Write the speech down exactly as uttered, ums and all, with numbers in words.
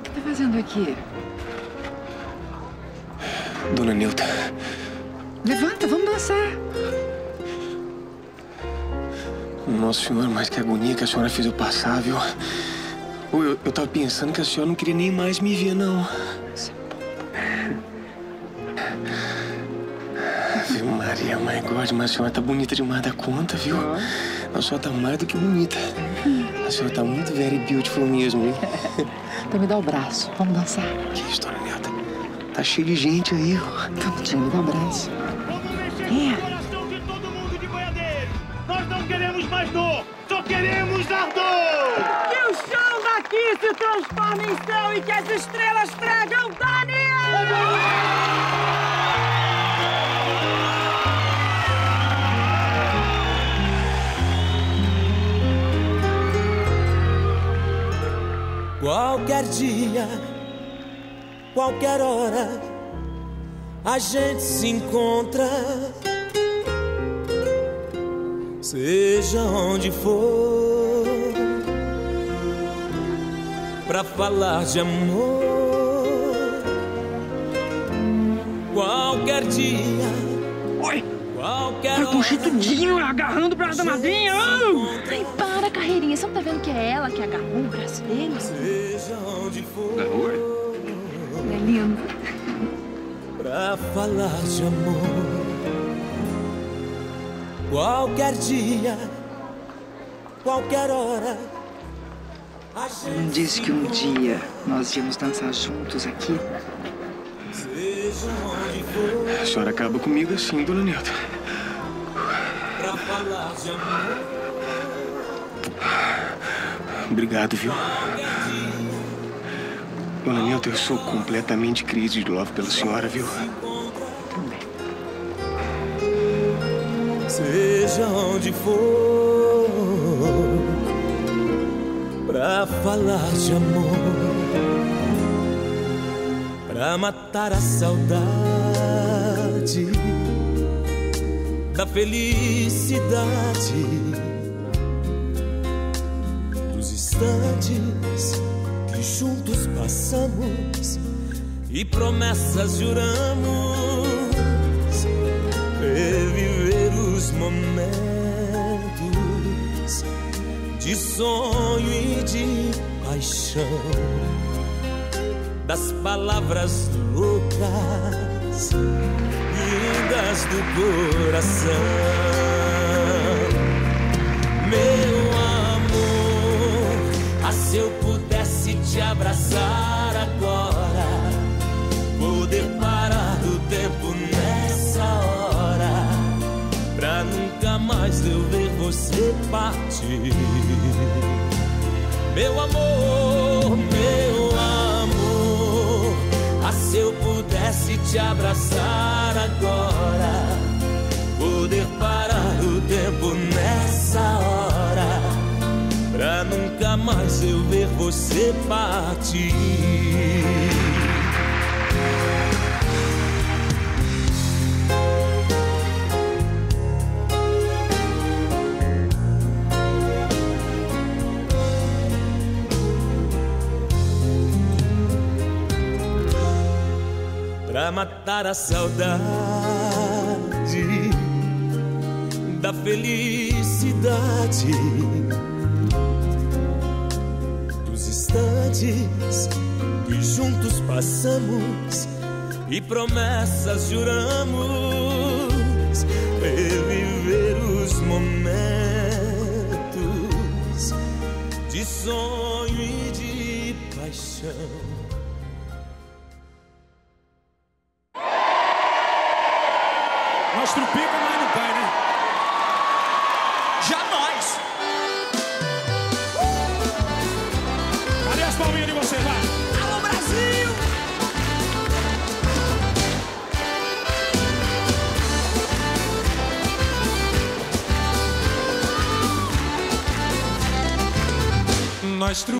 O que tá fazendo aqui? Dona Neuta. Levanta, vamos dançar. Nossa senhora, mas que agonia que a senhora fez eu passar, viu? Eu, eu, eu tava pensando que a senhora não queria nem mais me ver, não. Viu, Maria, mãe, God, mas a senhora tá bonita demais da conta, viu? A senhora tá mais do que bonita. A senhora tá muito very beautiful mesmo, hein? Então me dá o braço, vamos dançar. Que isso, dona Neuta? Tá cheio de gente aí, ó. Então, tia, me dá o braço. Vamos mexer com o coração de todo mundo de Boiadeiros. Nós não queremos mais dor, só queremos dar dor! Que o chão daqui se transforme em céu e que as estrelas tragam Daniel! Qualquer dia, qualquer hora, a gente se encontra. Seja onde for, pra falar de amor. Qualquer dia. Oi! Qualquer hora. Tá constituidinho, agarrando o braço da madrinha! Carreirinha, você não tá vendo que é ela que agarrou o braço dele? Seja onde for. Ele é lindo. Pra falar de amor. Qualquer dia, qualquer hora. Não disse que um dia nós íamos dançar juntos aqui? Seja onde for. A senhora acaba comigo assim, dona Neuta. Pra falar de amor. Obrigado, viu? Dona Neuta, eu sou completamente crazy de love pela senhora, viu? Também. Seja onde for, pra falar de amor, pra matar a saudade da felicidade. Instantes que juntos passamos e promessas juramos, reviver os momentos de sonho e de paixão, das palavras loucas, lindas do coração, meu. Se eu pudesse te abraçar agora, poder parar do tempo nessa hora, pra nunca mais eu ver você partir. Meu amor, meu amor, ah, se eu pudesse te abraçar agora, poder parar do tempo nessa hora, pra nunca mais eu ver você partir. Pra matar a saudade da felicidade. Instantes que juntos passamos e promessas juramos, reviver os momentos de sonho e de paixão. Nós trupica, mas não cai, né? Jamais! Palminha de você, vai! Alô, Brasil! Nós